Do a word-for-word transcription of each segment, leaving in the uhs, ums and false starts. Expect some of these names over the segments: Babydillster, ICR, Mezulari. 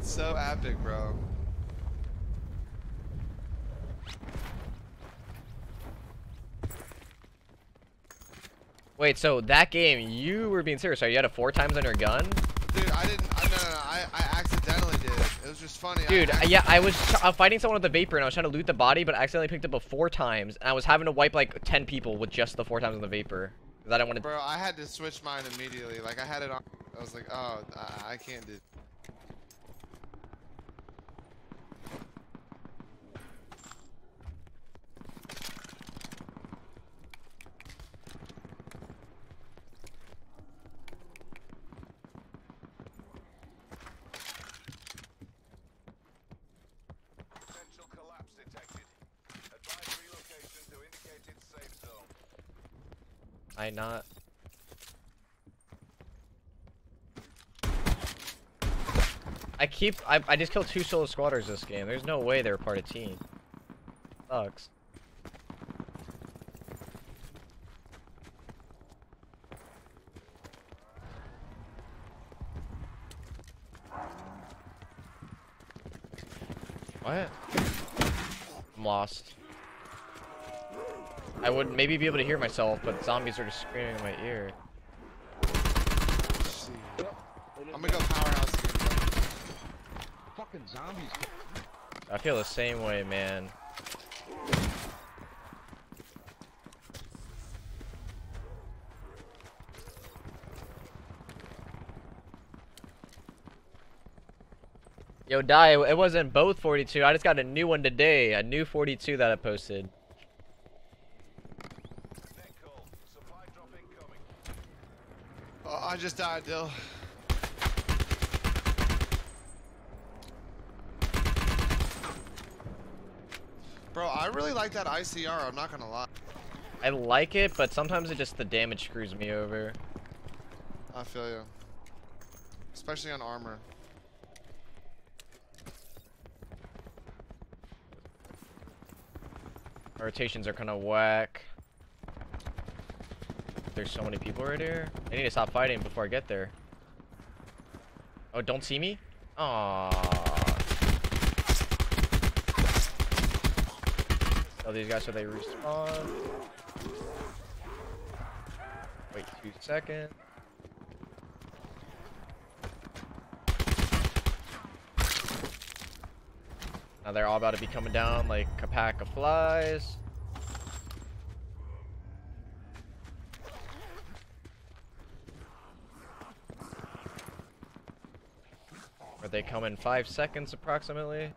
It's so epic, bro. Wait, so that game, you were being serious. Are you had a four times on your gun? Dude, I didn't. I, no, no, no. I, I accidentally did. It was just funny. Dude, I yeah, I was uh, fighting someone with a vapor, and I was trying to loot the body, but I accidentally picked up a four times, and I was having to wipe like ten people with just the four times on the vapor. Because I didn't want to. Bro, I had to switch mine immediately. Like I had it on. I was like, oh, I, I can't do. I not. I keep. I, I just killed two solo squatters this game. There's no way they're part of team. Sucks. What? I'm lost. I would maybe be able to hear myself, but zombies are just screaming in my ear. I'm gonna go powerhouse again. Fucking zombies. I feel the same way, man. Yo, Die, it wasn't both forty-two. I just got a new one today, a new forty-two that I posted. I just died, Dill. Bro, I really like that I C R, I'm not gonna lie. I like it, but sometimes it just, the damage screws me over. I feel you. Especially on armor. Our rotations are kinda whack. There's so many people right here. I need to stop fighting before I get there. Oh, don't see me? Aww. Tell these guys so they respawn. Wait two seconds. Now they're all about to be coming down like a pack of flies. They come in five seconds approximately.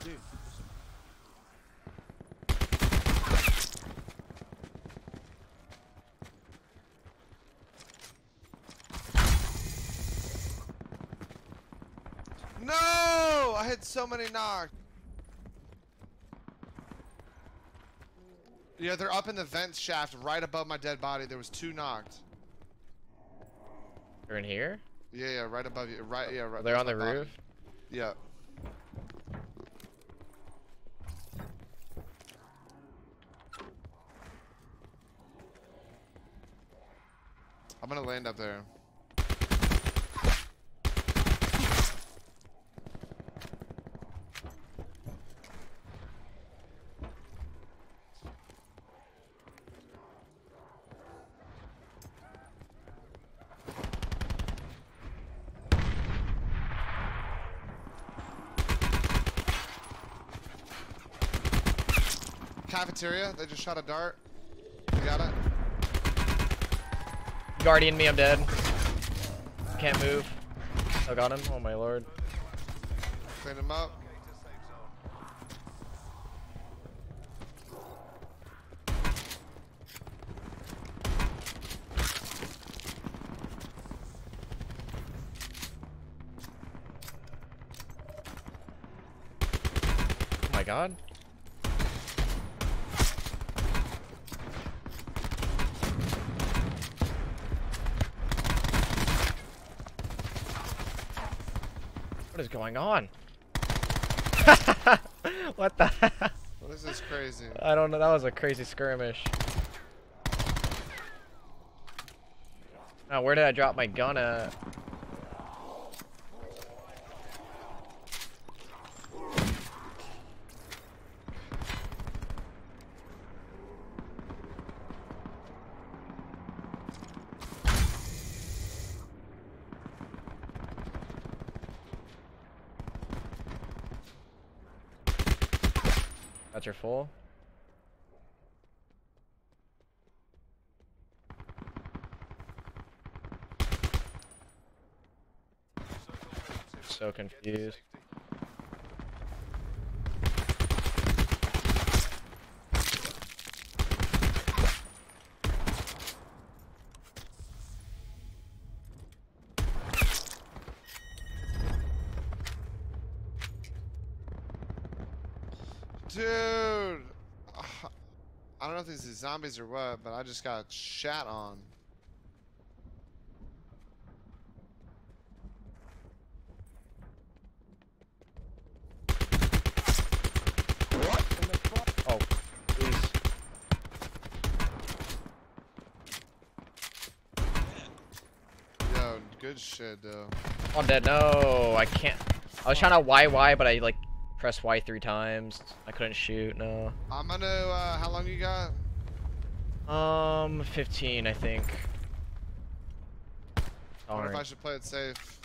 Dude. No! I had so many knocks. Yeah, they're up in the vent shaft right above my dead body. There was two knocked. They're in here? Yeah, yeah, right above you. Right, yeah, right. They're on the roof? Yeah. I'm gonna land up there. Cafeteria, they just shot a dart. You got it. Guardian me, I'm dead. Can't move. I got him. Oh my lord. Clean him up. Oh my god. What is going on? What the hell? Well, this is crazy. I don't know. That was a crazy skirmish. Now, where did I drop my gun at? You're full. So confused. Dude, I don't know if these are zombies or what, but I just got shot on. What in the fuck? Oh, please. Yo, good shit, though. I'm dead. No, I can't. I was trying to Y Y, but I like. Press Y three times. I couldn't shoot. No. I'm gonna. Uh, how long you got? Um, fifteen, I think. I wonder if I should play it safe.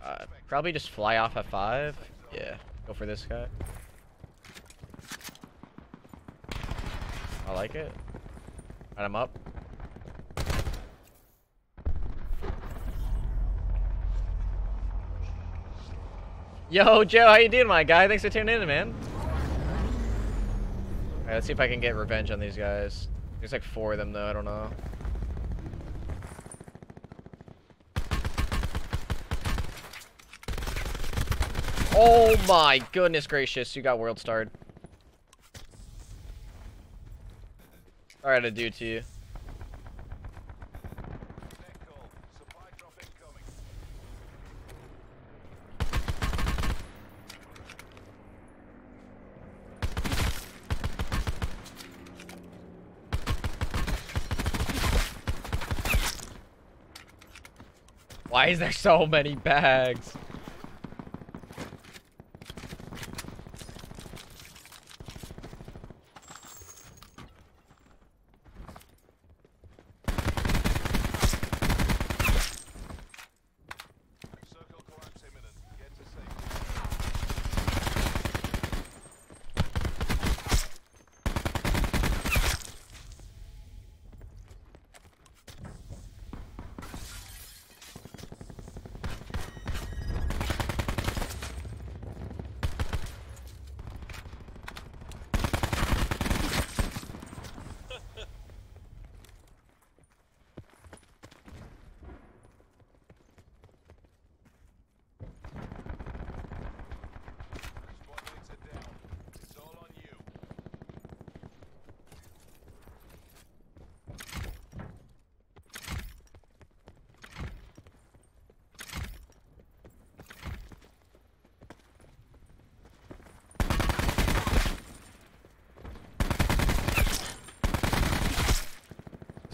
Uh, probably just fly off at five. Yeah. Go for this guy. I like it. Got him up. Yo, Joe, how you doing, my guy? Thanks for tuning in, man. All right, let's see if I can get revenge on these guys. There's like four of them, though. I don't know. Oh, my goodness gracious. You got world starred. Sorry to do to you. Why is there so many bags?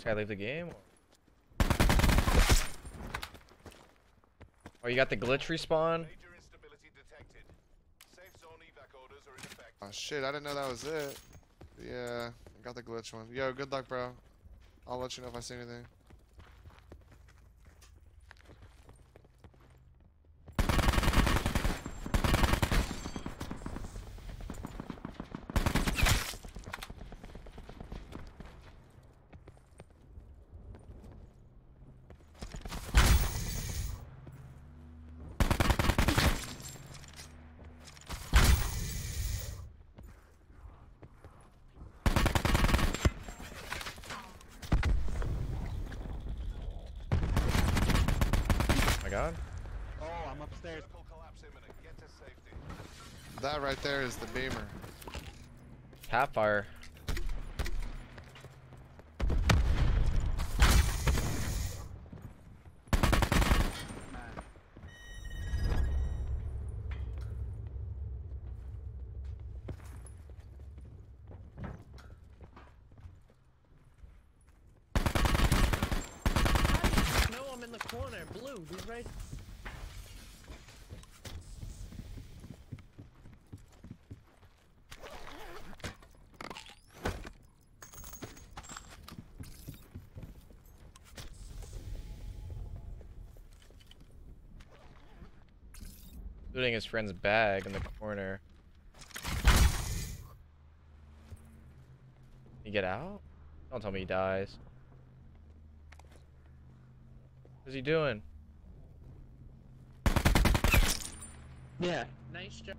I leave the game. Oh, you got the glitch respawn. Major instability detected. Safe zone evac orders are in effect. Oh shit, I didn't know that was it. Yeah, I got the glitch one. Yo, good luck, bro. I'll let you know if I see anything. God. Oh, I'm upstairs. That right there is the beamer. Tap fire. room. He's right. Looting his friend's bag in the corner. You get out? Don't tell me he dies. What's he doing? Yeah. Nice job.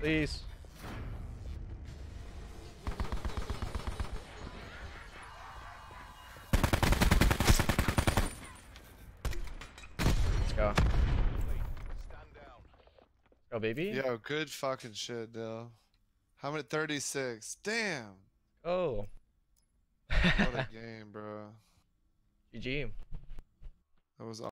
Please. Let's go. Stand down. Go, baby. Yo, good fucking shit, though. How many? thirty-six. Damn. Oh. What a game, bro. G G. That was awesome.